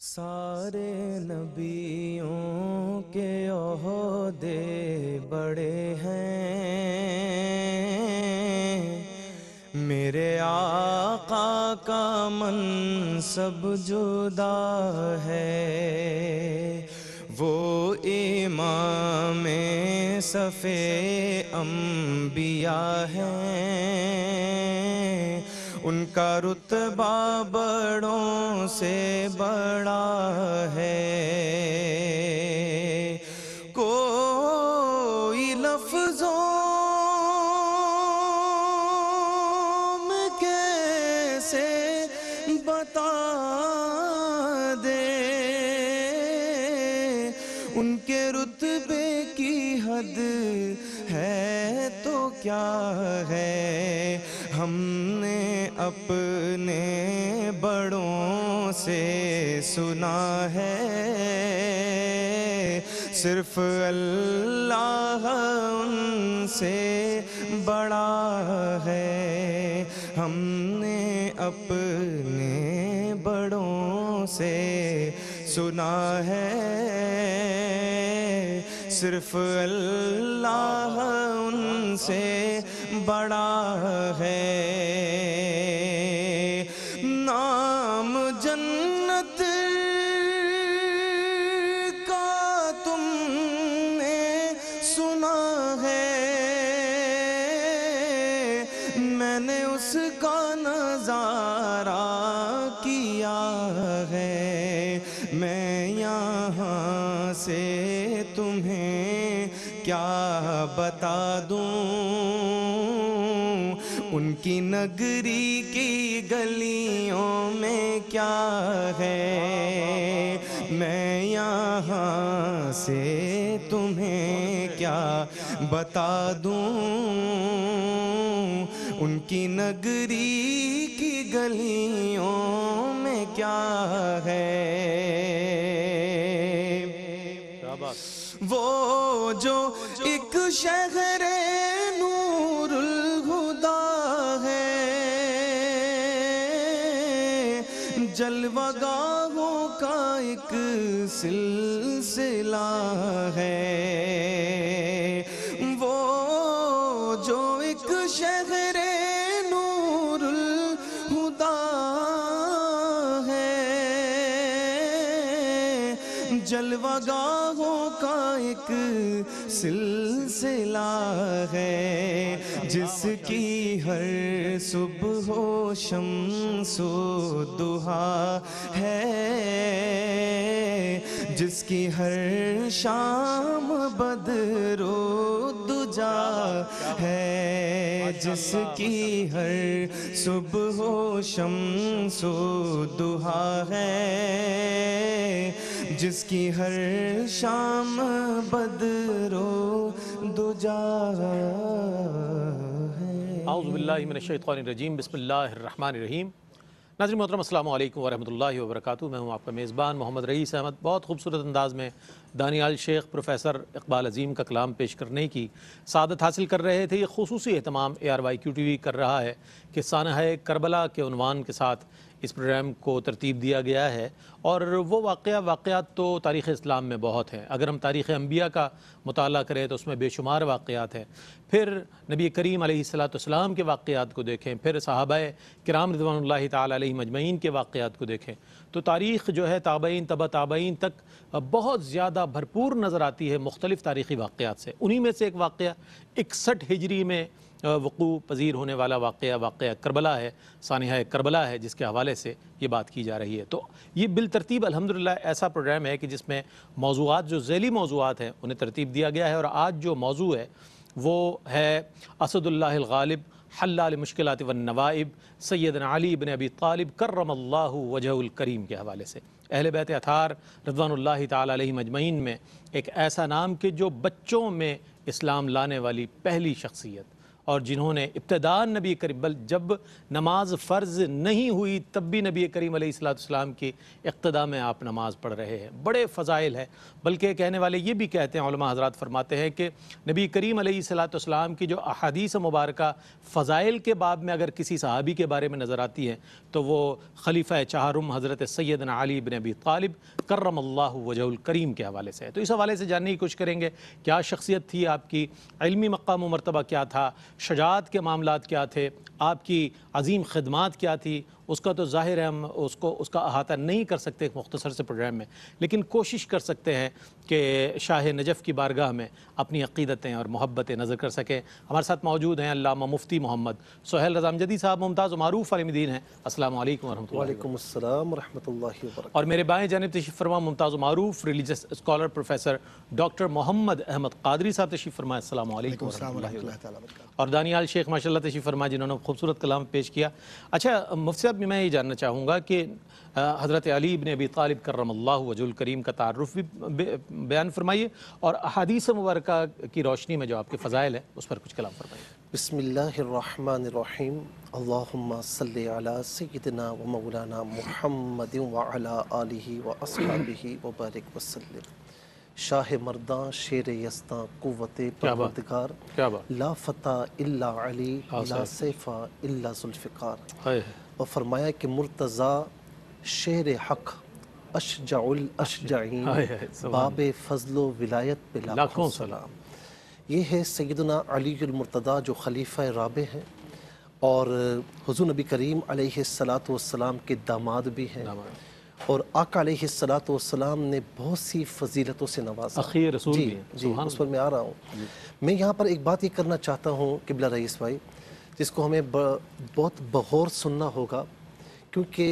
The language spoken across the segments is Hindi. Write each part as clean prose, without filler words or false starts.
सारे नबियों के ओहदे बड़े हैं, मेरे आका का मनसब जुदा है। वो इमामे सफ़े अम्बिया हैं, उनका रुतबा बड़ों से बड़ा है। कोई लफ्ज़ों में कैसे बता दे उनके रुतबे की हद है तो क्या है। हमने अपने बड़ों से सुना है, सिर्फ अल्लाह उनसे बड़ा है। हमने अपने बड़ों से सुना है, सिर्फ अल्लाह उनसे बड़ा है। नाम जन्नत का तुमने सुना है, मैंने उसका नजारा किया है। मैं यहाँ से तुम्हें क्या बता दूँ, उनकी नगरी की गलियों में क्या है। मैं यहाँ से तुम्हें क्या बता दूँ, उनकी नगरी की गलियों में क्या है। वो जो एक शहर नूरुल हुदा है, जलवागाहों का एक सिलसिला है। वो जो एक शहर नूरुल हुदा है, जलवागाहों का एक सिलसिला है, जिसकी हर सुबह शम्सो दुहा है, जिसकी हर शाम बदरो दुजा है, जिसकी हर सुबह शम्सो दुहा है, जिसकी हर शाम बदरो दुजा है। औज़ु बिल्लाहि मिनश शैतानिर रजीम, बिस्मिल्लाहिर रहमानिर रहीम। नाज़रीन मोहतरम, अस्सलामु अलैकुम वरहमतुल्लाहि वबरकातुहू। मैं हूँ आपका मेज़बान मोहम्मद रईस अहमद। बहुत खूबसूरत अंदाज़ में दानियाल शेख प्रोफेसर इकबाल अजीम का कलाम पेश करने की सादत हासिल कर रहे थे। ये खुसूसी एहतमाम ARYQTV कर रहा है कि सानिहा ए करबला के उनवान के साथ इस प्रोग्राम को तरतीब दिया गया है। और वो वाक़यात तो तारीख़ इस्लाम में बहुत हैं। अगर हम तारीख़ अंबिया का मुताला करें तो उसमें बेशुमार वाक़यात हैं। फिर नबी करीम अलैहिस्सलाम के वाक़यात को देखें, फिर सहाबाए किराम रिज़वानुल्लाहि तआला अलैहिम अजमईन के वाक़यात को देखें तो तारीख़ जो है ताबईन तबा ताबईन तक बहुत ज़्यादा भरपूर नज़र आती है मुख्तलिफ़ तारीख़ी वाक़यात से। उन्हीं में से एक वाक़या 61 हिजरी में वक़ू पज़ीर होने वाला वाक़या करबला है, सानिहा करबला है, जिसके हवाले से ये बात की जा रही है। तो ये बिल तरतीब अल्हम्दुलिल्लाह ऐसा प्रोग्राम है कि जिसमें मौज़ूआत जो झैली मौज़ूआत हैं उन्हें तरतीब दिया गया है। और आज जो मौजू है वो है असदुल्लाहिल गालिब हल्लाल मुश्किलात वन नवाइब सैयदना अली इब्न अबी तालिब कर्रमल्लाहु वजहुल करीम के हवाले से। अहले बैत अतार रिज़वानुल्लाहि तआला अलैहिम अजमईन में एक ऐसा नाम कि जो बच्चों में इस्लाम लाने वाली पहली शख्सियत और जिन्होंने इब्तदान नबी करीम जब नमाज फ़र्ज़ नहीं हुई तब भी नबी करीम अलैहिस्सलाम की इक़्तिदा में आप नमाज पढ़ रहे हैं, बड़े फ़ज़ाइल हैं। बल्कि कहने वाले ये भी कहते हैं, उलमा हज़रात फरमाते हैं कि नबी करीम अलैहिस्सलाम की जो अहादीस मुबारक फ़ज़ाइल के बाब में अगर किसी सहाबी के बारे में नज़र आती हैं तो वो खलीफ़ा चाहरुम हज़रत सैयदना अली इब्न अबी तालिब करमल्लाहु वजहुल करीम के हवाले से है। तो इस हवाले से जानने की कोशिश करेंगे, क्या शख्सियत थी आपकी, इल्मी मक़ाम व मरतबा क्या था, शजात के मामलात क्या थे, आपकी अजीम खिदमात क्या थी। उसका तो ज़ाहिर है हम उसका अहाता नहीं कर सकते एक मुख्तसर से प्रोग्राम में, लेकिन कोशिश कर सकते हैं कि शाह नजफ़ की बारगाह में अपनी अक़ीदतें और मोहब्बतें नज़र कर सकें। हमारे साथ मौजूद हैं अल्लामा मुफ्ती मोहम्मद सोहैल रज़ा अमजदी साहब, मुमताज़ मारूफ़ आलिमदीन हैं। अस्सलाम वालेकुम व रहमतुल्लाहि व बरकातहू। और मेरे बाएँ जानिब तशरीफ़ फरमा मुमताज़ मारूफ़ religious scholar professor doctor Mohammad Ahmad Qadri साहब तशरीफ़ फरमा। अस्सलाम वालेकुम व रहमतुल्लाहि व बरकातहू। और दानियाल शेख माशाल्लाह तशरीफ़ फरमा, जिन्होंने खूबसूरत कलाम पेश किया। अच्छा मुफ्ती साहब, मैं ये जानना चाहूँगा कि हज़रत अली इब्न अबी तालिब करमल्लाहु वजहुल करीम का तारुफ भी बयान फरमाइए और अहादीस मुबारक की रोशनी में जो आपके फ़ज़ाइल हैं उस पर कुछ कलाम फरमाइए। बिस्मिल्लाहिर्रहमानिर्रहीम। अल्लाहुम्मा सल्लि अला सय्यिदिना व मौलाना मुहम्मदिन व अला आलिहि व अस्हाबिहि व बारिक व सल्लिम। शाह मर्दां शेर यस्तां कुव्वते परवरदिगार, ला फतह इल्ला अली ला सैफा इल्ला जुल्फ़िकार। और फरमाया कि मुर्तज़ा शेर हक़ अशजाउल अशजाइन, बाब फजलो विलायत पे लाखों सलाम। ये है सैयदना अली मुर्तदा जो खलीफा राबे हैं और हुज़ूर नबी करीम अलैहिस्सलातु वस्सलाम के दामाद भी हैं और आका अलैहिस्सलातु वस्सलाम ने बहुत सी फजीलतों से नवाजा। आखिर रसूल जी जी, उस पर मैं आ रहा हूँ। मैं यहाँ पर एक बात ये करना चाहता हूँ किबला रईस भाई, जिसको हमें बहुत बगौर सुनना होगा, क्योंकि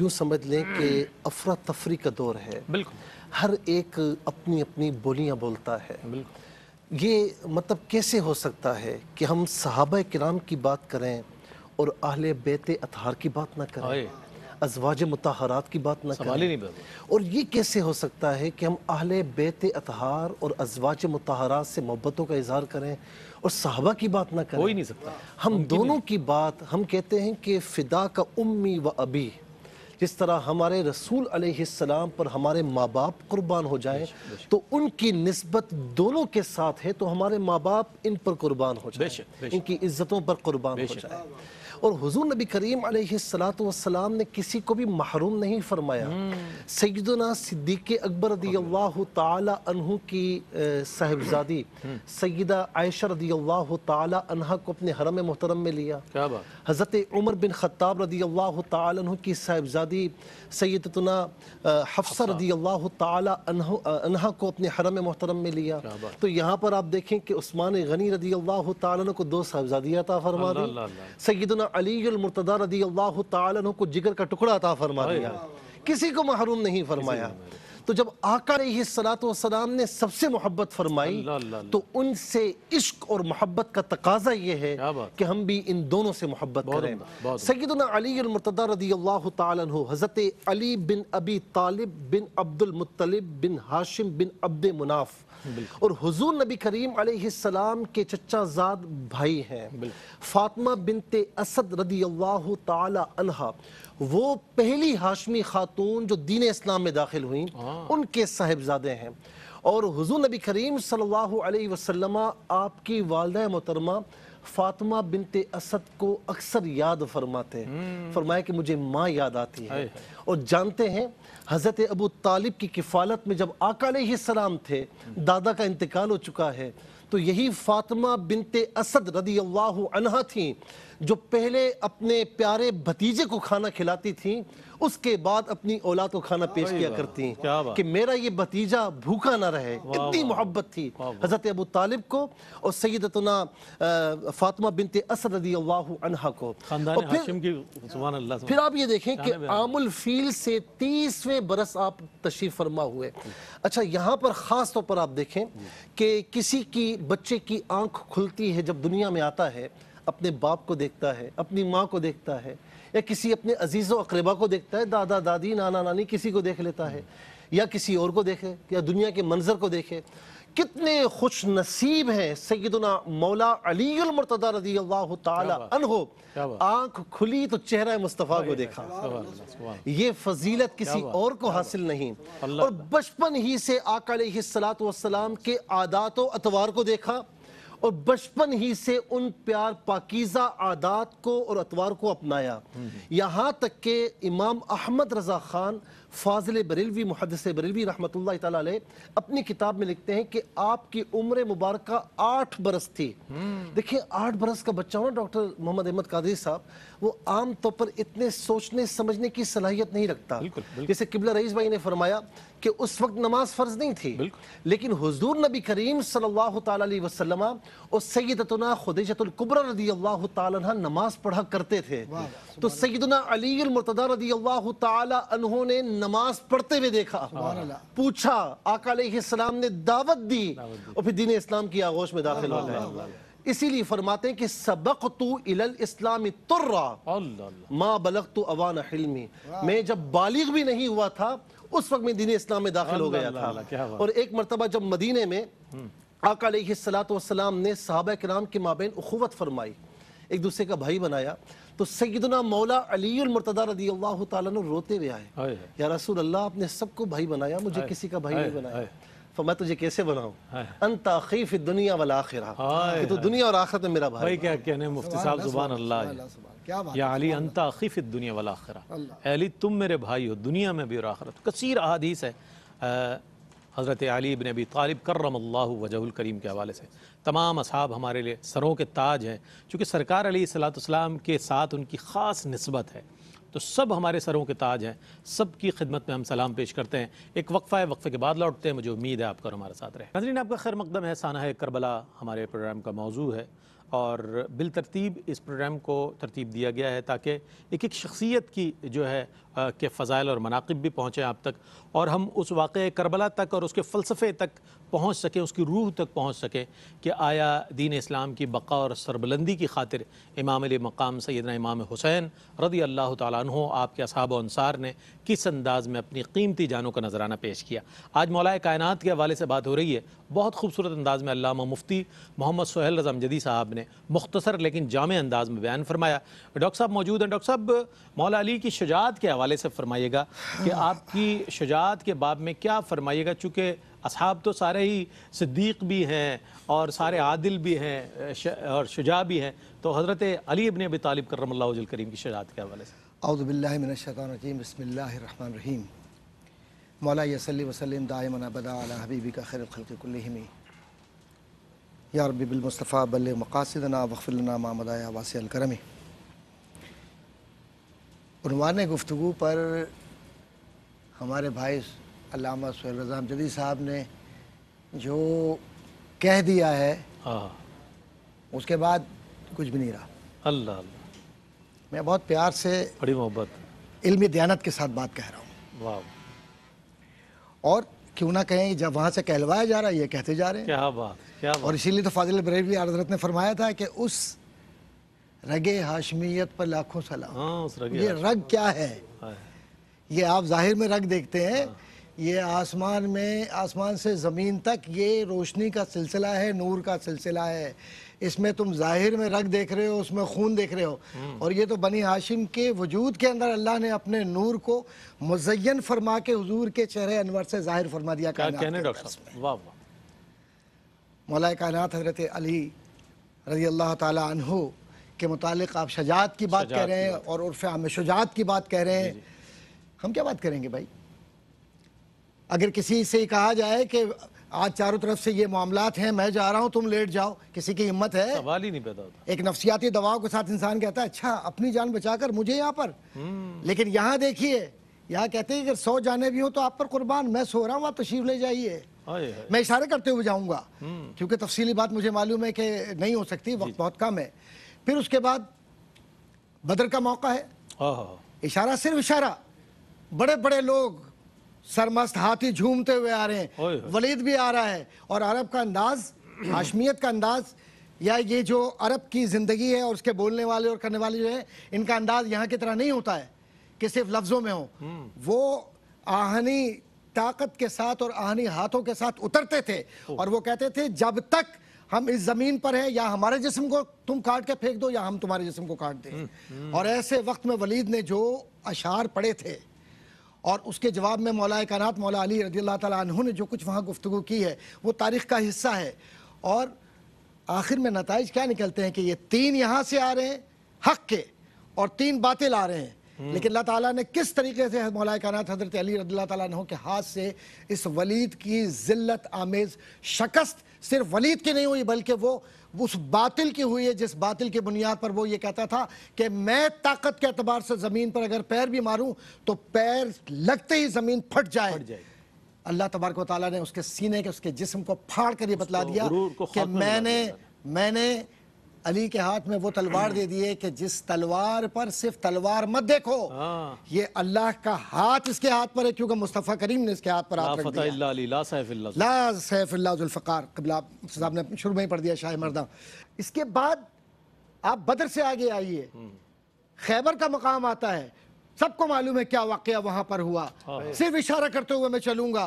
यूँ समझ लें कि अफरा तफरी का दौर है। बिल्कुल हर एक अपनी अपनी बोलियाँ बोलता है। बिल्कुल ये मतलब कैसे हो सकता है कि हम सहाबा किराम की बात करें और आहले बेत अतहार की बात ना करें, अज़वाज मुताहरात की बात ना करें। और ये कैसे हो सकता है कि हम आहले बेत अतहार और अज़वाज मुताहरात से मोहब्बतों का इजहार करें और सहाबा की बात ना करें। हो ही नहीं सकता। हम दोनों की बात हम कहते हैं कि फ़िदा का उम्मी व अबी, जिस तरह हमारे रसूल अलैहिस्सलाम पर हमारे माँ बाप कुर्बान हो जाए तो उनकी निस्बत दोनों के साथ है, तो हमारे माँ बाप इन पर कुर्बान हो जाए, इनकी इज्जतों पर कुर्बान हो जाए। और हुजूर नबी करीम अलैहिस्सलातु वस्सलाम ने किसी को भी महरूम नहीं फरमाया। सैयदना सिद्दीक़ अकबर रदियल्लाहु ताला अन्हु की साहिबजादी सैयदा आयशा रदियल्लाहु ताला अन्हा को अपने हरम मोहतरम में लिया। हज़रत उमर बिन खत्ताब रदियल्लाहु ताला अन्हु की साहिबजादी सैयदतना हफ्सा रदियल्लाहु ताला अन्हा को अपने हरम मोहतरम में लिया। तो यहाँ पर आप देखें कि उस्मान गनी रदियल्लाहु ताला अन्हु को दो साहिबजादियाँ अता फरमा दी। सैयदना अली मुर्तदा रदियल्लाहु ताला अन्हु को जिगर का टुकड़ा अता फरमा दिया, किसी को महरूम नहीं फरमाया। तो जब आका अलैहिस्सलातु वस्सलाम ने सबसे मोहब्बत फरमाई तो उनसे इश्क और मोहब्बत का तकाजा ये है कि हम भी इन दोनों से मोहब्बत करें। सैयदना अली मुर्तदा रदियल्लाहु ताला अन्हु हज़रत अली बिन अबी तालिब बिन अब्दुल मुत्तलिब बिन हाशिम बिन अब्द मुनाफ और हुजूर नबी करीम अलैहिस्सलाम के चचाजाद भाई हैं। फातिमा बिनते असद रदियल्लाहु ताला अन्हा वो पहली हाशमी खातून जो दीन इस्लाम में दाखिल हुई, उनके साहिबजादे हैं। और हुजूर नबी करीम सल्लल्लाहु अलैहि वसल्लम आपकी वालदा मोहतरमा फातिमा बिनते असद को अक्सर याद फरमाते हैं। फरमाया कि मुझे माँ याद आती है। और जानते हैं हज़रत अबू तालिब की किफ़ालत में जब आका अलैहिस्सलाम थे, दादा का इंतकाल हो चुका है, तो यही फातिमा बिनते असद रदियल्लाहु अन्हा थी जो पहले अपने प्यारे भतीजे को खाना खिलाती थी, उसके बाद अपनी औलाद को खाना पेश किया करती कि मेरा ये भतीजा भूखा ना रहे। इतनी मोहब्बत थी हज़रत अबू तालिब को और सैयदतना फातिमा बिनते असद रदियल्लाहु अन्हा को। और फिर आप ये देखें कि आमुल फील से 30वें बरस आप तशरीफ फरमा हुए। अच्छा यहाँ पर ख़ास तौर पर आप देखें कि किसी की बच्चे की आँख खुलती है जब दुनिया में आता है, अपने बाप को देखता है, अपनी माँ को देखता है, या किसी अपने अजीज़ों अकरबा को देखता है, दादा दादी नाना नानी किसी को देख लेता है या किसी और को देखे या दुनिया के मंजर को देखे। कितने खुश नसीब हैं सैयदना मौला अली मुर्तदा रज़ी अल्लाहु ताला अन्हो, आंख खुली तो चेहरा मुस्तफ़ा को देखा। ये फजीलत किसी और को हासिल नहीं। और बचपन ही से आका अलैहिस्सलातु वस्सलाम के आदात व अतवार को देखा और बचपन ही से उन प्यार पाकीज़ा आदात को और अतवार को अपनाया। यहाँ तक के इमाम अहमद रज़ा खान फाजिल बरेलवी मुहद्दिस बरेलवी रहमतुल्लाह ताला अलैह अपनी किताब में लिखते हैं कि आपकी उम्र मुबारक 8 बरस थी। देखिए 8 बरस का बच्चा हो ना डॉक्टर मोहम्मद अहमद कादरी साहब, वो आम तौर पर इतने सोचने समझने की सलाहियत नहीं रखता। जैसे किबला रईस भाई ने फरमाया कि उस वक्त नमाज फ़र्ज नहीं थी, लेकिन हुजूर नबी करीम सल्लल्लाहु ताला अलैहि वसल्लम और सैयदतुना खुदैजतुल कुब्रा रज़ियल्लाहु ताला अन्हा नमाज पढ़ा करते थे। तो सैयदना अली अल मुर्तदा रज़ियल्लाहु ताला अन्हों ने नमाज पढ़ते हुए देखा, पूछा, आका अलैहिस्सलाम ने दावत दी और फिर दीन इस्लाम की आगोश में दाखिल हो गए। इसीलिए फरमाते हैं कि सबक़तु इलल इस्लाम तुर्रा मा बलगतु अवान हिल्मी, मैं जब बालिग भी नहीं हुआ था उस वक्त में दीने इस्लाम में दाखिल हो गया था। और एक मरतबा जब मदीने में आका अलैहिस्सलातु वस्सलाम ने सहाबा किराम के माबेन उखुवत फरमाई, एक दूसरे का भाई बनाया, तो सैयदना मौला अली मुर्तदा रज़ियल्लाहु ताला अन्हु रोते हुए आए, या रसूल अल्लाह आपने सबको भाई बनाया, मुझे किसी का भाई नहीं बनाया, तो मैं तुझे कैसे बनाऊं, अंता खीफ दुनिया वल आखिरा, कि तू दुनिया और आखिरत में मेरा भाई। क्या कहने मुफ्ती साहब, सुभान अल्लाह। या अली अंता खीफ दुनिया वल आखिरा, अली तुम मेरे भाई हो दुनिया में भी और आखिरत। कसीर अहादीस है हज़रत अली इब्न अबी तालिब कर्रमल्लाहु वजहुल करीम के हवाले से। तमाम असहाब हमारे लिए सरों के ताज हैं, चूँकि सरकार अलैहिस्सलातु वस्सलाम के साथ उनकी ख़ास निस्बत है, तो सब हमारे सरों के ताज हैं, सब की खिदमत में हम सलाम पेश करते हैं। एक वक्फ़ा है, वक्फ़े के बाद लौटते हैं। मुझे उम्मीद है आपका और हमारे साथ रहे। नाज़रीन आपका खैर मकदम है। सानिहा ए करबला हमारे प्रोग्राम का मौजू है और बिल तरतीब इस प्रोग्राम को तरतीब दिया गया है ताकि एक एक शख्सियत की जो है के फ़ज़ाइल और मनाक़िब भी पहुँचें आप तक, और हम उस वाक़े करबला तक और उसके फ़लसफ़े तक पहुँच सकें, उसकी रूह तक पहुँच सकें कि आया दीन इस्लाम की बक़ा और सरबलंदी की खातिर इमाम अली मक़ाम सैयदना इमाम हुसैन रज़ी अल्लाह ताला अन्हु आपके असहाब व अंसार ने किस अंदाज़ में अपनी कीमती जानों का नजराना पेश किया। आज मौलाए कायनात के हवाले से बात हो रही है। बहुत खूबसूरत अंदाज़ में अल्लामा मुफ्ती मोहम्मद सोहैल रज़ा अमजदी साहब ने मुख्तसर लेकिन जामे अंदाज़ में बयान फरमाया। डॉक्टर साहब मौजूद हैं। डॉक्टर साहब मौला अली की शुजाअत के वाले से फरमाइएगा कि आपकी शुजाअत के बाब में क्या फरमाइएगा, चूँकि असहाब तो सारे ही सिद्दीक भी हैं और सारे आदिल भी हैं और शुजा भी हैं, तो हज़रत अली इब्न अबी तालिब कर्रमल्लाहु वजहुल करीम की शुजाअत के हवाले से। औज़ु बिल्लाहि मिनश शैतानिर रजीम, बिस्मिल्लाहिर रहमानिर रहीम। मौला सल्ली वसल्लिम दाइमन अबदा अला हबीबिका खैरिल खल्क़ि कुल्लिहिम या रब्बी बिल मुस्तफ़ा बल्लिग़ मक़ासिदना वग़फ़िर लना मा मदा या वासिअल करम। उन्वाने गुफ्तगू पर हमारे भाई अल्लामा सुहैल रज़ा अमजदी साहब ने जो कह दिया है उसके बाद कुछ भी नहीं रहा। अल्लाह अल्लाह, मैं बहुत प्यार से बड़ी मोहब्बत इल्मी दयानत के साथ बात कह रहा हूँ। वाह, और क्यों ना कहें जब वहाँ से कहलवाया जा रहा है ये कहते जा रहे हैं। क्या बात, क्या बात। और इसीलिए तो फाजिल बरेलवी हज़रत ने फरमाया था कि उस रगे हाशमियत पर लाखों सलाम। ये रग क्या है? ये आप जाहिर में रग देखते हैं, ये आसमान में, आसमान से ज़मीन तक ये रोशनी का सिलसिला है, नूर का सिलसिला है। इसमें तुम जाहिर में रग देख रहे हो, उसमें खून देख रहे हो। और ये तो बनी हाशिम के वजूद के अंदर अल्लाह ने अपने नूर को मुज़य्यन फरमा के हुजूर के चेहरे अनवर से जाहिर फरमा दिया। मौलाए कायनात हज़रत अली रज़ी अल्लाह ताला अन्हु के मुतालिक आप शजाअत की बात कह रहे हैं और उर्फ़ आम शजाअत की बात कह रहे हैं। हम क्या बात करेंगे भाई? अगर किसी से कहा जाए कि आज चारों तरफ से ये मामलात हैं, मैं जा रहा हूँ तुम लेट जाओ, किसी की हिम्मत है? सवाल ही नहीं पैदा होता। एक नफसियाती दवाओं के साथ इंसान कहता है अच्छा अपनी जान बचाकर मुझे यहाँ पर, लेकिन यहाँ देखिए यहाँ कहते हैं अगर 100 जाने भी हो तो आप पर कुर्बान, मैं सो रहा हूँ आप तशरीफ़ ले जाइए। मैं इशारा करते हुए जाऊँगा क्योंकि तफसीली बात मुझे मालूम है कि नहीं हो सकती, वक्त बहुत कम है। फिर उसके बाद बदर का मौका है, इशारा सिर्फ इशारा, बड़े बड़े लोग सरमस्त हाथी झूमते हुए आ रहे हैं, वलीद भी आ रहा है। और अरब का अंदाज, हाशमियत का अंदाज, या ये जो अरब की ज़िंदगी है और उसके बोलने वाले और करने वाले जो है, इनका अंदाज यहाँ की तरह नहीं होता है कि सिर्फ लफ्ज़ों में हो। वो आहनी ताकत के साथ और आहनी हाथों के साथ उतरते थे और वो कहते थे जब तक हम इस जमीन पर हैं या हमारे जिस्म को तुम काट के फेंक दो या हम तुम्हारे जिस्म को काट दें। और ऐसे वक्त में वलीद ने जो अशार पढ़े थे और उसके जवाब में मौलाए कायनात मौला अली रदियल्लाहु तआला अन्हु ने जो कुछ वहाँ गुफ्तगू की है वो तारीख़ का हिस्सा है। और आखिर में नताइज क्या निकलते हैं कि ये तीन यहाँ से आ रहे हैं हक़ के और तीन बातिल आ रहे हैं। लेकिन अल्लाह ताला ने किस तरीके से मौलाए कायनात हज़रत अली रदियल्लाहु तआला अन्हु के हाथ से इस वलीद की ज़िल्लत आमेज़ शिकस्त सिर्फ वलीद की नहीं हुई बल्कि वो उस बातिल की हुई है जिस बातिल की बुनियाद पर वो ये कहता था कि मैं ताकत के अतबार से ज़मीन पर अगर पैर भी मारूं तो पैर लगते ही ज़मीन फट जाए। अल्लाह तबारक व तआला ने उसके सीने के उसके जिस्म को फाड़ कर ये बतला दिया कि मैंने अली के हाथ में वो तलवार दे दी है कि जिस तलवार पर सिर्फ तलवार मत देखो, ये अल्लाह का हाथ इसके हाथ पर है क्योंकि मुस्तफ़ा करीम ने इसके हाथ पर हाथ रख दिया। ला सैफ़िल्लाह ज़ुल्फ़कार क़िबला साहब ने शुरू में ही पढ़ दिया शाह मर्दा। इसके बाद आप बदर से आगे आइए, खैबर का मकाम आता है। सबको मालूम है क्या वाक़या वहाँ पर हुआ, सिर्फ इशारा करते हुए मैं चलूँगा।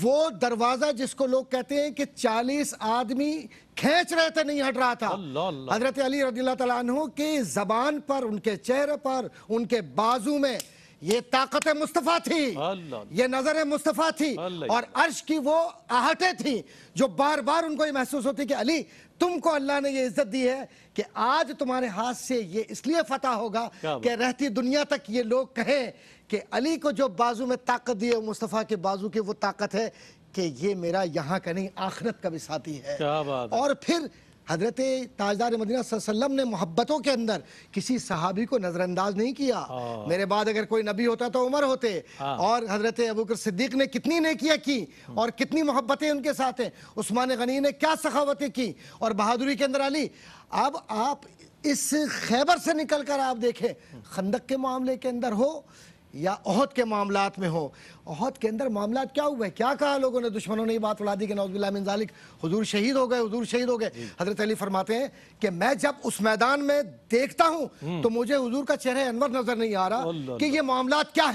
वो दरवाज़ा जिसको लोग कहते हैं कि 40 आदमी खींच रहे थे, नहीं हट रहा था। हज़रत अली रदियल्लाहु तआला अन्हु के ज़बान पर, उनके चेहरे पर, उनके बाजू में ये ताकत मुस्तफ़ा थी, ये नज़र मुस्तफ़ा थी और अर्श की वो आहटें थी जो बार बार उनको ये महसूस होती कि अली तुमको अल्लाह ने ये इज्जत दी है कि आज तुम्हारे हाथ से ये इसलिए फतह होगा कि रहती दुनिया तक ये लोग कहें कि अली को जो बाजू में ताकत दी है मुस्तफ़ा के बाजू की वो ताकत है कि ये मेरा यहाँ का नहीं आखिरत का भी साथी है। और फिर हज़रत ताजदार मदीना सल्लल्लाहु अलैहि वसल्लम ने मोहब्बतों के अंदर किसी सहाबी को नज़रअंदाज नहीं किया। मेरे बाद अगर कोई नबी होता तो उमर होते और हज़रत अबू बकर सिद्दीक़ ने कितनी नेकियां की और कितनी मोहब्बतें उनके साथ हैं। उस्मान गनी ने क्या सखावतें की और बहादुरी के अंदर अली। अब आप इस खैबर से निकल कर आप देखें, खंदक के मामले के अंदर हो या ओहद के मामलात में हो। ओहद के अंदर मामला क्या हुआ है, क्या कहा लोगों ने, दुश्मनों ने ये बात उड़ा दी कि नौज़ुबिल्लाह मिन ज़ालिक हुजूर शहीद हो गए, हुजूर शहीद हो गए। हज़रत अली फरमाते हैं कि मैं जब उस मैदान में देखता हूँ तो मुझे हुजूर का चेहरा अनवर नजर नहीं आ रहा कि ये मामला क्या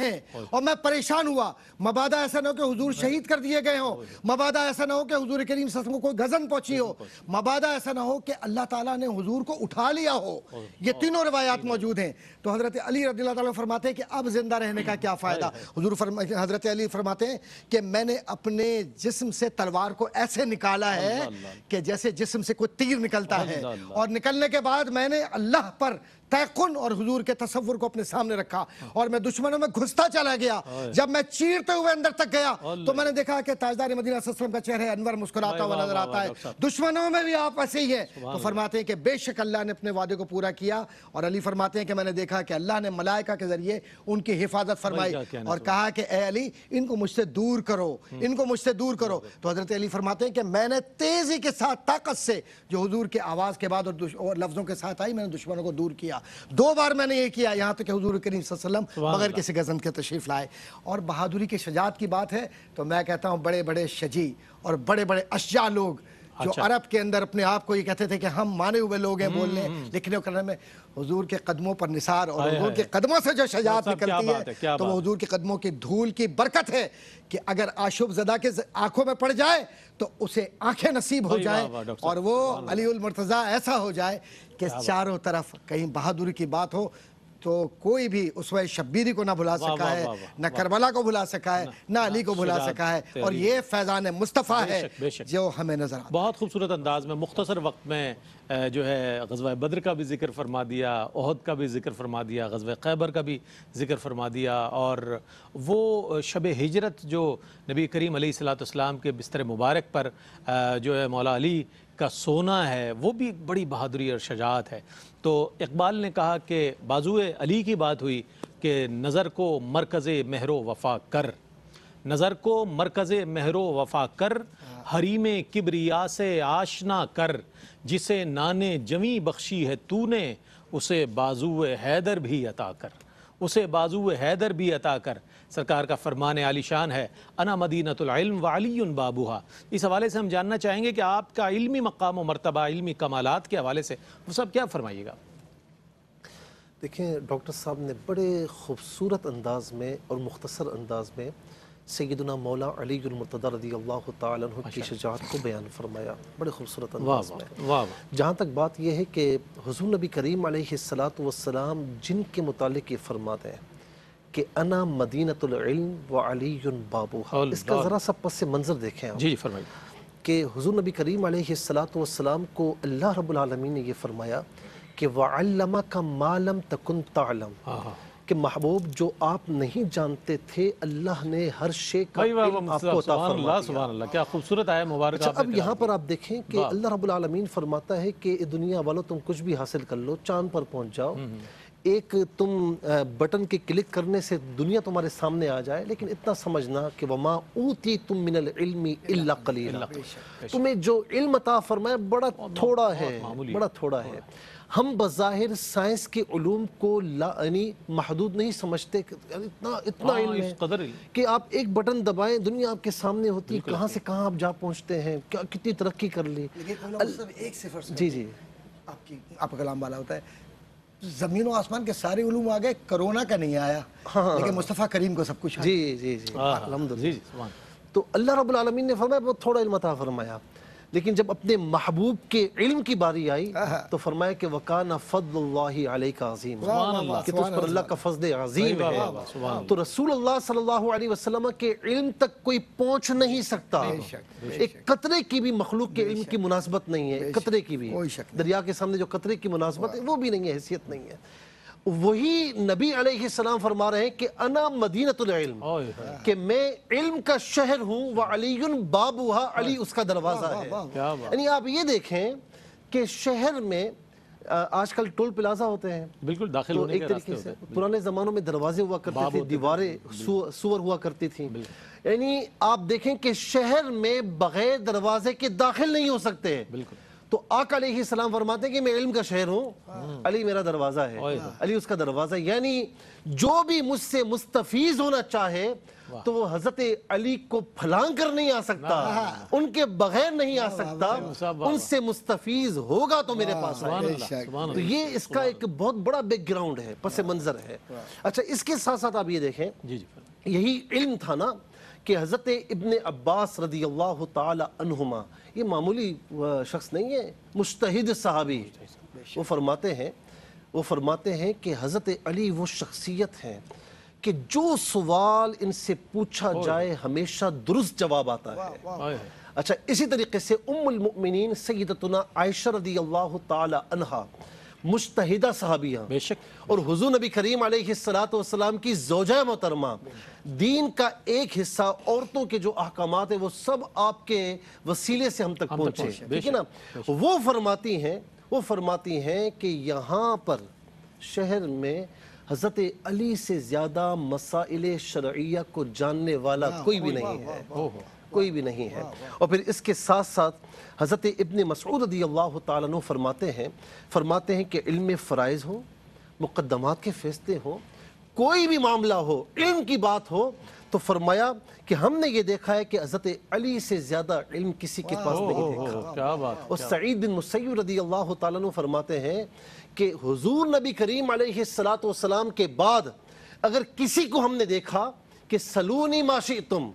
है और मैं परेशान हुआ। मबादा ऐसा ना हो कि हुजूर शहीद कर दिए गए हों, मबादा ऐसा ना हो कि हुजूर करीम को कोई गज़न पहुँची हो, मबादा ऐसा ना हो कि अल्लाह ताला ने हुजूर को उठा लिया हो। ये तीनों रिवायात मौजूद हैं। तो हज़रत अली रदियल्लाहु तआला फरमाते हैं कि अब जिंदा रहने का क्या फायदा। हुजूर हज़रत अली फरमाते हैं कि मैंने अपने जिस्म से तलवार को ऐसे निकाला है कि जैसे जिस्म से कोई तीर निकलता है। और निकलने के बाद मैंने अल्लाह पर तयकुन और हुजूर के तस्वुर को अपने सामने रखा और मैं दुश्मनों में घुसता चला गया। जब मैं चीरते हुए अंदर तक गया तो मैंने देखा कि ताजदार मदीना सल्लल्लाहु अलैहि वसल्लम का चेहरा अनवर मुस्कुराता हुआ नजर आता है। दुश्मनों में भी आप ऐसे ही हैं। तो फरमाते हैं कि बेशक अल्लाह ने अपने वादे को पूरा किया। और अली फरमाते हैं कि मैंने देखा कि अल्लाह ने मलाइका के जरिए उनकी हिफाजत फरमाई और कहा कि ए अली इनको मुझसे दूर करो, इनको मुझसे दूर करो। तो हज़रत अली फरमाते हैं कि मैंने तेज़ी के साथ ताकत से जो हुजूर के आवाज़ के बाद और लफ्ज़ों के साथ आई, मैंने दुश्मनों को दूर किया। दो बार मैंने ये किया, यहाँ तक कि हुजूर करीम सल्लल्लाहु अलैहि वसल्लम बगैर किसी गज़न के तशरीफ लाए। और बहादुरी के शजात की बात है तो मैं कहता हूँ बड़े बड़े शजी और बड़े बड़े अशजा लोग जो अरब के अंदर अपने आप को ये कहते थे कि हम माने हुए लोग हैं बोलने लिखने करने में, हुजूर के कदमों पर निसार और हुजूर के कदमों से जो शजाअत निकलती है तो वो हुजूर के कदमों की धूल की बरकत है कि अगर आशुबज़दा के आंखों में पड़ जाए तो उसे आंखें नसीब हो जाए और वो अली उल मुर्तज़ा ऐसा हो जाए कि चारों तरफ कहीं बहादुरी की बात हो। तो कोई भी उसमें शब्बीरी को ना भुला सका है, ना करबला को भुला सका है, ना अली को भुला सका है। और ये फैज़ान मुस्तफ़ा है जो हमें नजर आता है। बहुत खूबसूरत अंदाज में मुख्तसर वक्त में जो है ग़ज़वा बद्र का भी जिक्र फरमा दिया, ओहद का भी जिक्र फरमा दिया, ग़ज़वा खैबर का भी जिक्र फरमा दिया और वो शब हिजरत जो नबी करीम अलैहिस्सलाम के बिस्तर मुबारक पर जो है मौला अली का सोना है वो भी बड़ी बहादुरी और शजाअत है। तो इकबाल ने कहा कि बाजुए अली की बात हुई कि नज़र को मरकज़े महरो वफ़ा कर, नज़र को मरकज़े महरो वफ़ा कर, हरीमे किबरिया से आशना कर, जिसे नाने जमी बख्शी है तूने उसे बाजुए हैदर भी अता कर, उसे बाजुए हैदर भी अता कर। सरकार का फरमान आलिशान है अना मदीनतुल इल्म व अलीयुन बाबुहा। इस हवाले से हम जानना चाहेंगे कि आपका इल्मी मकाम व मरतबा, इल्मी कमालात के हवाले से वो सब क्या फरमाइएगा। देखें, डॉक्टर साहब ने बड़े खूबसूरत अंदाज में और मुख्तसर अंदाज में सैयदना मौला अली मुर्तज़ा रज़ियल्लाहु ताला अन्हु की शजाअत को बयान फरमाया बड़े खूबसूरत अंदाज़ में। जहाँ तक बात यह है कि हुज़ूर नबी करीम अलैहिस्सलातु वस्सलाम जिनके मुतालिक़ ये फरमाते हैं कि अना मदीनतुल इल्म व अलीयुन बाबुहा, इसका ज़रा सा पस मंज़र देखें आप। जी फरमाइए कि हुज़ूर नबी करीम अलैहिस्सलातु वस्सलाम को अल्लाह रब्बुल आलमीन ने यह फरमाया कि वअल्लमका मा लम तकुन तालम, कि महबूब जो आप नहीं जानते थे अल्लाह ने हर शे का आपको अता फरमा दिया। क्या खूबसूरत आया मुबारक। अच्छा, अब यहाँ पर आप देखें कि अल्लाह रब्बुल आलमीन फरमाता है कि दुनिया वालों तुम कुछ भी हासिल कर लो, चांद पर पहुँच जाओ, एक तुम बटन के क्लिक करने से दुनिया तुम्हारे सामने आ जाए, लेकिन इतना समझना कि वमा ऊती तुम मिनल इल्मी इल्ला कलीला, तुम्हें जो इल्म अता फरमाया बड़ा थोड़ा है, बड़ा थोड़ा है। हम बज़ाहिर साइंस के उलूम को यानी महदूद नहीं समझते, इतना इतना इल्म है कि आप एक बटन दबाएं दुनिया आपके सामने होती है, कहाँ से कहाँ आप जा पहुँचते हैं, क्या कितनी तरक्की कर ली। जी जी आपकी आपका कलाम वाला होता है, ज़मीन और आसमान के सारे उलूम आ गए, कोरोना का नहीं आया। हाँ, लेकिन मुस्तफ़ा करीम को सब कुछ। जी जी जी अल्हम्दुलिल्लाह। तो अल्लाह रब्बुल आलमीन ने फरमाया बहुत थोड़ा इल्म अता फरमाया, लेकिन जब अपने महबूब के इल्म की बारी आई तो फरमाया कि वकाना फज़्लुल्लाहि अलैका अज़ीम, कि तुझ पर अल्लाह का फजल अजीम है। तो रसूलुल्लाह सल्लल्लाहु अलैहि वसल्लम के इल्म तक कोई पहुंच नहीं सकता, एक कतरे की भी मखलूक के इल्म की मुनासबत नहीं है, कतरे की भी। दरिया के सामने जो कतरे की मुनासबत है वो भी नहीं है, हैसियत नहीं है। वही नबी अलैहिस्सलाम फरमा रहे हैं कि अना मदीनतुल इल्म, कि मैं इल्म का शहर हूँ, व अलीयुन बाबुहा, अली उसका दरवाज़ा है। यानी आप ये देखें कि शहर में आजकल टोल प्लाजा होते हैं, बिल्कुल दाखिल होने के रास्ते होते हैं। पुराने ज़मानों में दरवाजे हुआ करते थे, दीवारें सुवर हुआ करती थी। यानी आप देखें कि शहर में बग़ैर दरवाजे के दाखिल नहीं हो सकते। बिल्कुल। तो आका अलैहिस्सलाम फरमाते हैं कि मैं इल्म का शहर हूँ, अली मेरा दरवाज़ा है, अली उसका दरवाज़ा। यानी जो भी मुझसे मुस्तफ़ीज़ होना चाहे तो वो हज़रत अली को फलांग कर नहीं आ सकता, उनके बगैर नहीं आ सकता। उनसे मुस्तफ़ीज़ होगा तो मेरे पास आएगा। तो ये इसका एक बहुत बड़ा बैकग्राउंड है, पस मंज़र है। अच्छा, इसके साथ साथ आप ये देखें, यही इल्म था ना कि हज़रत इब्न अब्बास रदियल्लाहु ताला अन्हुमा, ये मामूली शख्स नहीं है, मुज्तहिद सहाबी, वो फरमाते हैं कि हज़रत अली वो शख्सियत हैं कि जो सवाल इनसे पूछा जाए हमेशा दुरुस्त जवाब आता है। अच्छा, इसी तरीके से उम्मुल मुमिनीन सैयदतुना आयशा रदियल्लाहु ताला अन्हा मुज्तहिदा सहाबिया, बेशक, और हुजूर नबी करीम अलैहिस्सलातु वस्सलाम की ज़ौजा मोहतरमा। दीन का एक हिस्सा, औरतों के जो अहकामात है वो सब आपके वसीले से हम तक पहुँचे, ठीक है ना। वो फरमाती हैं कि यहाँ पर शहर में हज़रत अली से ज़्यादा मसाइल शरइया को जानने वाला कोई भी नहीं है, कोई भी नहीं है। और फिर इसके साथ साथ हज़रत इब्न मसऊद रदियल्लाहु ताला अन्हु फरमाते हैं कि इल्म फ़राइज़ हो, मुक़द्दमात के फैसले हो, कोई भी मामला हो, इल्म की बात हो, तो फरमाया कि हमने ये देखा है कि हज़रत अली से ज़्यादा इल्म किसी के पास नहीं देखा। क्या बात। और सईद बिन मुसैयब रदियल्लाहु ताला अन्हु फरमाते हैं कि हुज़ूर नबी करीम अलैहिस्सलातु वस्सलाम के बाद अगर किसी को हमने देखा कि सलूनी माशी तुम,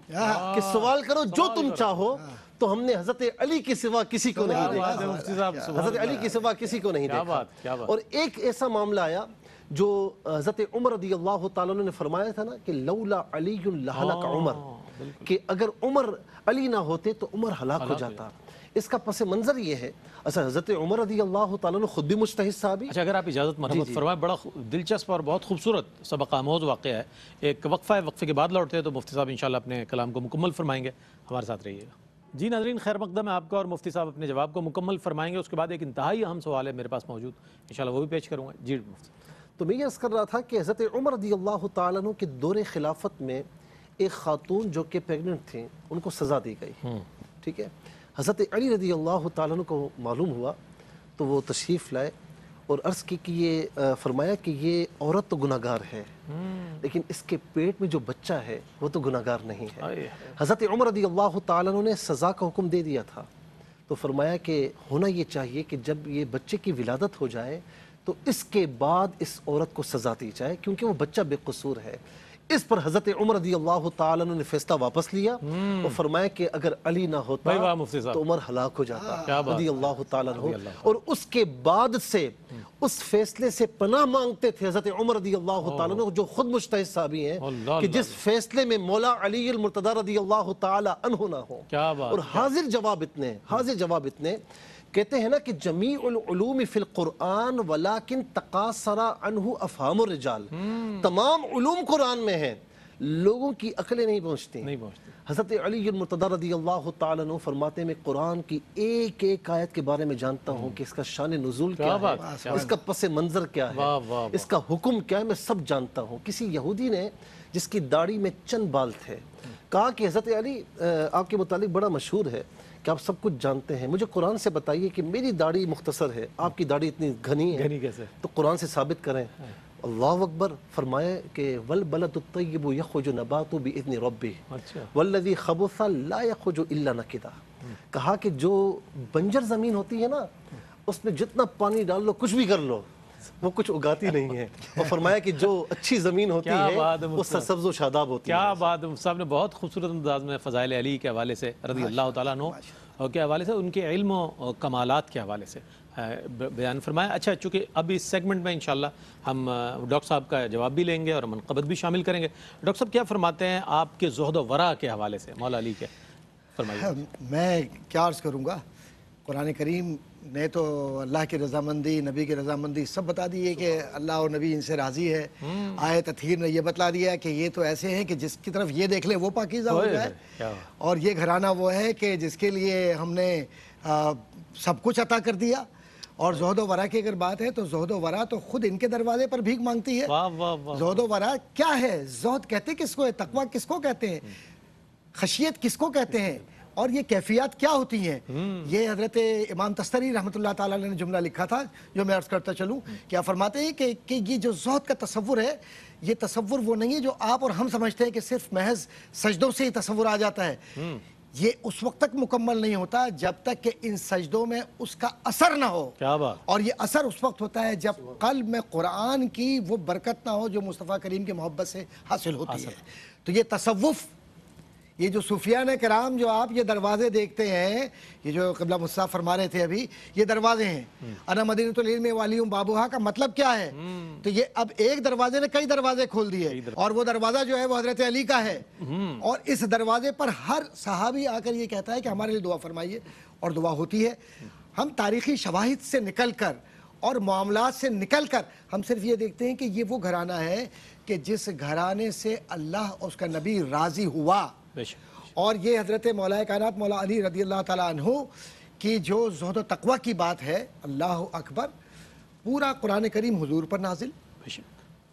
कि सवाल करो जो तुम चाहो, तो हमने हज़रत अली के सिवा किसी को नहीं देखा, हज़रत अली के सिवा किसी को नहीं देखा। और एक ऐसा मामला आया जो हज़रत उमर रदियल्लाहु ताला ने फरमाया था ना कि लौला अलीयुन लहलक उमर, कि अगर उमर अली ना होते तो उमर हलाक हो जाता। इसका पस मंजर ये है। अच्छा, हज़रत उमर रदियल्लाहु ताला ने खुद भी मुज्तहिद साहबी। अच्छा, अगर आप इजाज़त मरहमत फरमाएं, बड़ा दिलचस्प और बहुत खूबसूरत सबक आमोज़ वाक़या है। एक वक्फ़ा है, वक्फ़े के बाद लौटते हैं तो मुफ्ती साहब इंशाल्लाह अपने कलाम को मुकम्मल फरमाएंगे, हमारे साथ रहिएगा। जी नाज़रीन, खैर मक़दम है आपका और मुफ्ती साहब अपने जवाब को मुकम्मल फरमाएंगे। उसके बाद एक इंतहाई अहम सवाल है मेरे पास मौजूद, इंशाल्लाह वो भी पेश करूँगा। जी मुफ्ती, तो मैं ये अर्ज़ कर रहा था कि हज़रत उमर रदियल्लाहु ताला अन्हु के दौर खिलाफत में एक खातून जो कि प्रेगनेंट थी उनको सज़ा दी गई, ठीक है। हज़रत अली रदियल्लाहु ताला अन्हु को मालूम हुआ तो वो तशरीफ़ लाए और अर्ज़ की कि ये फरमाया कि ये औरत तो गुनाहगार है, लेकिन इसके पेट में जो बच्चा है वो तो गुनाहगार नहीं है। हज़रत उमर रदियल्लाहु ताला अन्हु ने सज़ा का हुक्म दे दिया था, तो फरमाया कि होना ये चाहिए कि जब ये बच्चे की विलादत हो जाए तो इसके बाद इस औरत को सज़ा दी जाए, क्योंकि वो बच्चा बेकसूर है। इस पर हजरत उमर रज़ी अल्लाह ताला ने फैसला वापस लिया और फरमाया कि अगर अली ना होता तो उमर हलाक हो जाता रज़ी अल्लाह ताला अन्हु। और उसके बाद से उस फैसले से पनाह मांगते थे हजरत उमर रज़ी अल्लाह ताला अन्हु, जो खुद मुज्तहिद साहबी हैं, कि जिस फैसले में मौला अली अल मुर्तज़ा रज़ी अल्लाह ताला अन्हु ना हो। और हाजिर जवाब इतने कहते हैं ना कि जमीउल उलूम फिल कुरान वलाकिन तकासरा अनहु अफहामुर रिजाल, तमाम उलूम कुरान में है, लोगों की अकलें नहीं पहुँचती। हज़रत अली मुर्तज़ा रज़ियल्लाहु ताला अन्हु फरमाते हैं मैं कुरान की एक एक आयत के बारे में जानता हूँ कि इसका शान नुज़ूल क्या है, इसका पस मंज़र क्या है, इसका हुक्म क्या है, मैं सब जानता हूँ। किसी यहूदी ने जिसकी दाढ़ी में चंद बाल थे कहा कि हज़रत अली आपके मुतालिक बड़ा मशहूर है कि आप सब कुछ जानते हैं, मुझे कुरान से बताइए कि मेरी दाढ़ी मुख्तसर है, आपकी दाढ़ी इतनी घनी है, घनी कैसे, तो कुरान से साबित करें। अल्लाह अकबर, फरमाया कि वल बलदु तय्यिबु यखरुजु नबातु बिइज़्नि रब्बी वल्लज़ी खबुसा ला यखरुजु इल्ला नकिदा। कहा कि जो बंजर ज़मीन होती है ना, उसमें जितना पानी डाल लो, कुछ भी कर लो, वो कुछ उगाती नहीं है। और फरमाया कि जो अच्छी ज़मीन होती है वो सरसब्ज़ व शादाब होती है। क्या बात है साहब ने, बहुत खूबसूरत अंदाज में फ़ज़ाइल अली के हवाले से रज़ी अल्लाह तआला अन्हु के हवाले से, उनके इल्म और कमालात के हवाले से बयान फरमाया। अच्छा, चूँकि अब इस सेगमेंट में इंशाल्लाह हम डॉक्टर साहब का जवाब भी लेंगे और मनक़बत भी शामिल करेंगे। डॉक्टर साहब क्या फरमाते हैं आपके ज़ुहद व वरा के हवाले से, मौला अली के फरमाइए। मैं क्या अर्ज़ करूँगा, कुरान करीम ने तो अल्लाह की रजामंदी, नबी की रजामंदी सब बता दी है कि अल्लाह और नबी इनसे राज़ी है। आयत अथीर ने यह बतला दिया कि ये तो ऐसे हैं कि जिसकी तरफ ये देख लें वो पाकीज़ा हो जाए, और ये घराना वो है कि जिसके लिए हमने सब कुछ अता कर दिया। और ज़ुहद व वरा की अगर बात है तो ज़ुहद व वरा तो खुद इनके दरवाजे पर भीख मांगती है। ज़ुहद व वरा क्या है, ज़ुहद कहते किसको है, तकवा किसको कहते हैं, खशियत किसको कहते हैं, और ये कैफियत क्या होती हैं, ये हजरत इमाम तस्तरी रहमतुल्लाह ताला अलैह ने जुमला लिखा था जो मैं अर्ज़ करता चलूँ। क्या फरमाते हैं कि ये जो ज़ुहद का तसव्वुर है, ये तसव्वुर वो नहीं है जो आप और हम समझते हैं कि सिर्फ महज सजदों से ही तसव्वुर आ जाता है। ये उस वक्त तक मुकम्मल नहीं होता जब तक कि इन सजदों में उसका असर ना हो। क्या बात, और ये असर उस वक्त होता है जब क़ल्ब में कुरान की वो बरकत ना हो जो मुस्तफ़ा करीम की मोहब्बत से हासिल होती है। तो ये तसव्वुफ़, ये जो सूफियान कराम जो आप ये दरवाजे देखते हैं, ये जो क़िबला मुस्ताफ़ फरमा रहे थे अभी, ये दरवाजे हैं। अना मदीनतुल इल्म वाली बाबूहा का मतलब क्या है, तो ये अब एक दरवाजे ने कई दरवाजे खोल दिए, और वो दरवाज़ा जो है वो हज़रत अली का है। और इस दरवाजे पर हर सहाबी आकर ये कहता है कि हमारे लिए दुआ फरमाइए, और दुआ होती है। हम तारीख़ी शवाहिद से निकल कर और मामलात से निकल कर हम सिर्फ ये देखते हैं कि ये वो घराना है कि जिस घराने से अल्लाह और उसका नबी राज़ी हुआ। और ये हजरत मौलाए कायनात मौला अली रज़ी अल्लाह ताला अन्हु की जो ज़ुहद तकवा की बात है, अल्लाह अकबर, पूरा कुरान करीम हुजूर पर नाजिल,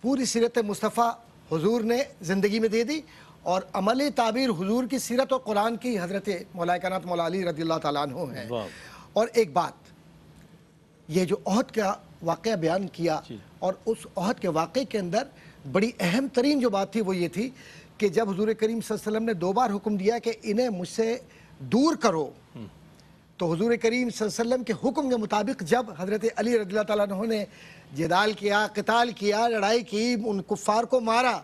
पूरी सीरत मुस्तफ़ा हुजूर ने ज़िंदगी में दे दी, और अमल ताबीर हुजूर की सीरत और कुरान की हजरत मौलाए कायनात मौला अली रज़ी अल्लाह ताला अन्हु है। और एक बात, ये जो ओहद का वाक़या बयान किया, और उस ओहद के वाक़े के अंदर बड़ी अहम तरीन जो बात थी वो ये थी कि जब हुजूर करीम सल्लल्लाहु अलैहि वसल्लम ने दो बार हुक्म दिया कि इन्हें मुझसे दूर करो, तो हुजूर करीम सल्लल्लाहु अलैहि वसल्लम के हुक्म के मुताबिक जब हज़रत अली रज़ियल्लाहु ताला अन्हु ने जिदाल किया, क़िताल किया, लड़ाई की, उन कुफ़ार को मारा,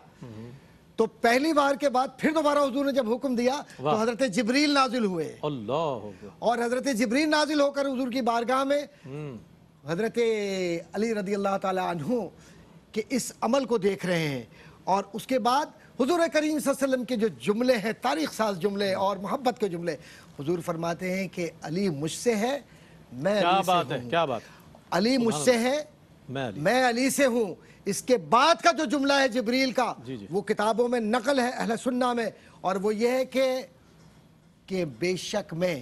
तो पहली बार के बाद फिर दोबारा हुजूर ने जब हुक्म दिया तो हज़रत जिब्रील नाजिल हुए। और हज़रत जिब्रील नाजिल होकर हुजूर की बारगाह में हज़रत अली रज़ियल्लाहु ताला अन्हु के इस अमल को देख रहे हैं, और उसके बाद हुजूर करीम सल्लल्लाहु अलैहि वसल्लम के जो जुमले हैं, तारीख़ साज जुमले और मोहब्बत के जुमले, हुजूर फरमाते हैं कि अली मुझसे है, मैं अली से हूं। क्या बात है, अली मुझसे है, मैं अली से हूँ। इसके बाद का जो जुमला है जिब्रील का, वो किताबों में नकल है अहले सुन्ना में, और वो ये है कि बेशक मैं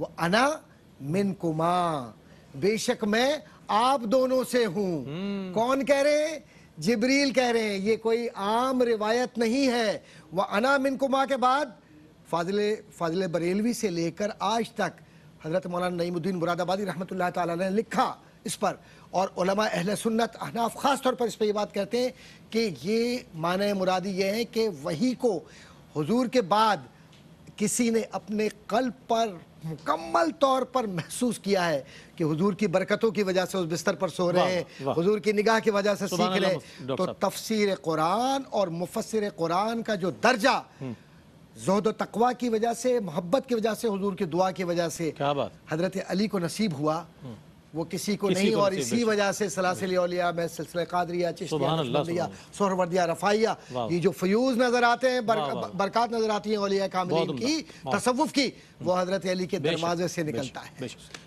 वो अना मिनकुमा, बेशक मैं आप दोनों से हूँ। कौन कह रहे हैं? जिब्रील कह रहे हैं। ये कोई आम रिवायत नहीं है। वह अना मिनकुमा के बाद फाजिल बरेलवी से लेकर आज तक हज़रत मौलाना नईमुद्दीन मुरादाबादी रहमतुल्लाह ताला ने लिखा इस पर, और उलमा अहले सुन्नत अहनाफ ख़ास तौर पर इस पर ये बात कहते हैं कि ये माने मुरादी ये है कि वही को हुजूर के बाद किसी ने अपने कल्ब पर मुकम्मल तौर पर महसूस किया है कि हुजूर की बरकतों की वजह से उस बिस्तर पर सो रहे हैं, हुजूर की निगाह की वजह से सीख रहे हैं। तो तफसीर कुरान और मुफस्सिर कुरान का जो दर्जा ज़ुहद और तकवा की वजह से, मोहब्बत की वजह से, हुजूर की दुआ की वजह से हजरत अली को नसीब हुआ, वो किसी को नहीं। और इसी वजह से सलासिल औलिया में सिलसिला कादरिया, चिश्तिया, सुहरवर्दिया, रफाइया, ये जो फ्यूज नजर आते हैं, बरकत नजर आती है औलिया कामिलीन की, तसव्वुफ की, वो हजरत अली के दरवाजे से निकलता है।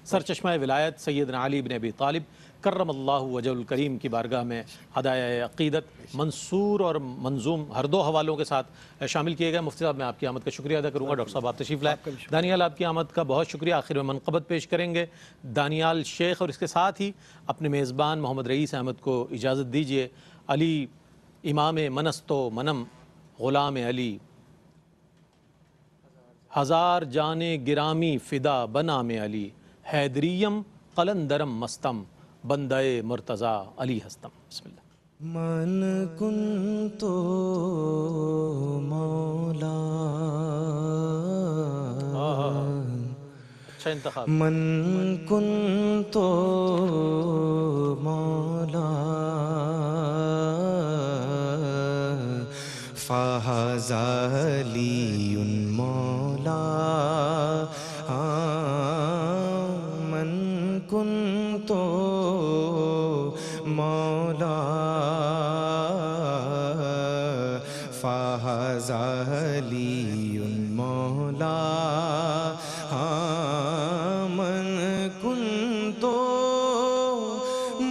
सर चश्मा विलायत सैयदना अली इब्न अबी तालिब करमल्लाहु वजहुल करीम की बारगाह में हदाया अक़ीदत मंसूर और मंजूम हर दो हवालों के साथ शामिल किए गए। मुफ्ती साहब मैं आपकी आमद का शुक्रिया अदा करूँगा। डॉक्टर साहब आप तशरीफ लाए। दानियाल आपकी आमद का बहुत शुक्रिया। आखिर में मनक़बत पेश करेंगे दानियाल शेख, और इसके साथ ही अपने मेज़बान मोहम्मद रईस अहमद को इजाज़त दीजिए। अली इमाम मनस्तो मनम ग़ुलाम अली, हज़ार जाने गिरामी फ़िदा बना में अली, हैदरियम कलंदरम मस्तम, बंदाए मुर्तज़ा अली हस्तम। बिस्मिल्लाह। मन कुन तो मौला मन कुन तो मौला फ़ाज़ा अलीयुन मौला। मन कुन तो मौला फ़ाज़ा अलीयुन मौला। मन कुन तो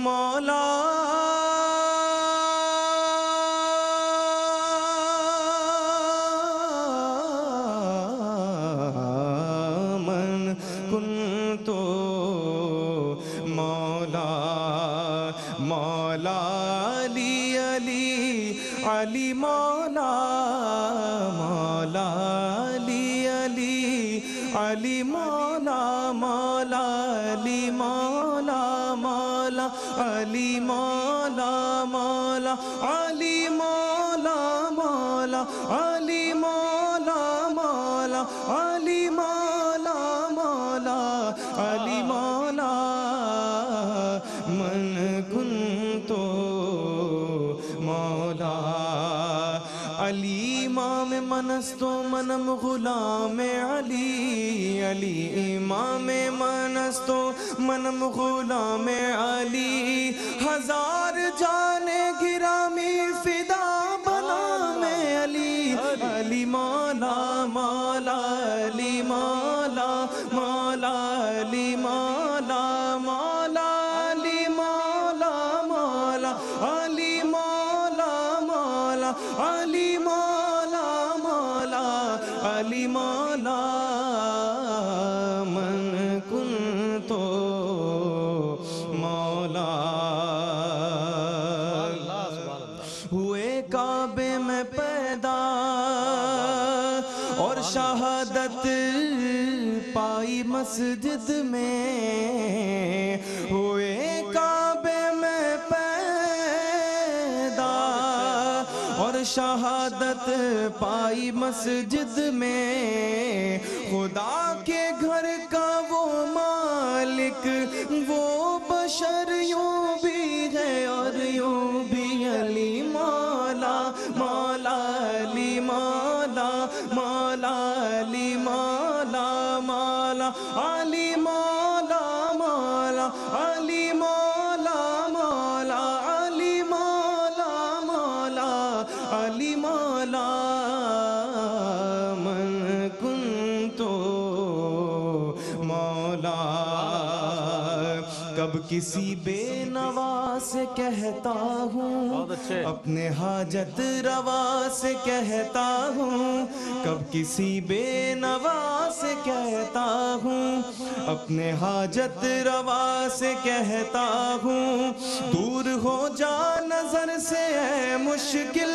मौला अली मौला मौला अली अली अली मौला मौला अली मौला मौला अली मौला मौला अली मौला मौला अली मौला मौला अली मौला मौला अली मौला। मन कुन तो मौला अली इमाम मनस्तो मनम गुलाम अली, अली इमाम मनस्तो मनम गुलाम अली, हज़ार जाने गिरामी फ़िदा बना में अली, अली मौला मौला अली मौला मौला अली मौला मौला अली मौला मौला अली मौला मौला अली मौला मौला अली मौला। मन कुन तो मौला हुए काबे में पैदा और शहादत पाई मस्जिद में, हुए काबे में पैदा और शहादत पाई मस्जिद में, खुदा के घर का वो मालिक वो बशर यूं भी है और यूं भी अली मौला मौला अली मौला मौला अली मौला मौला अली मौला मौला अली मौला मौला अली मौला मौला अली मौला। मन कुन तो मौला कब किसी बेनवा से कहता हूँ, अपने हाजत रवा से कहता हूँ, कब किसी बेनवा से कहता हूँ, अपने हाजत रवा से कहता हूँ, दूर हो जा नजर से है मुश्किल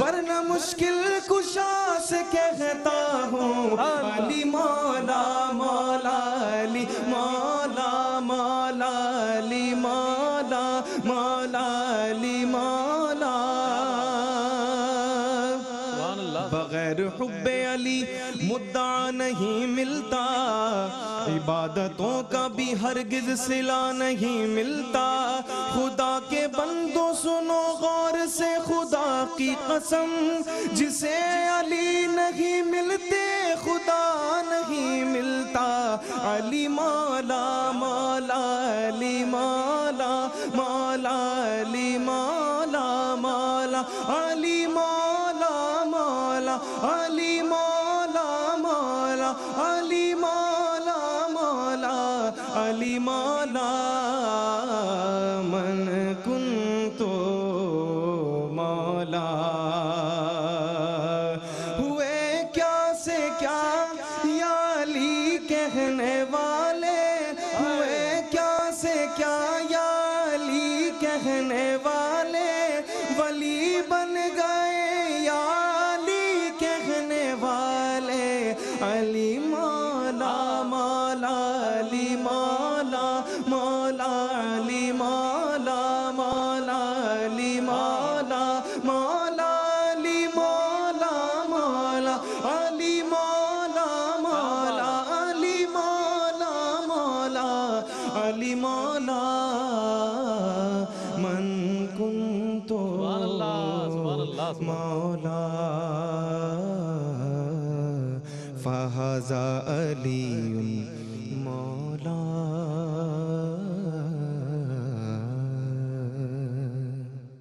वरना मुश्किल कुशा से कहता हूँ, अली मौला मौला अली मौला मौला अली मौला मौला अली मौला। बगैर हुब्बे अली अली मुद्दा नहीं मिलता, इबादतों का भी हरगिज सिला नहीं मिलता। खुदा के बंदों सुनो गौर से खुदा की कसम, जिसे अली नहीं मिलते खुदा नहीं मिलता। अली माला माला अली माला माला अली माला माला अली माला माला अली माला माला अली माला माला अली माला। मन कुन तो माला हुए क्या से क्या या अली कहने वाले, हुए क्या से क्या या अली कहने वाले। वली बन गए या अली कहने वाले। अली माला माला अली माला माला अली माला माला अली माला माला अली माला माला अली माला माला अली माला माला अली माला। मन कुन तो मौला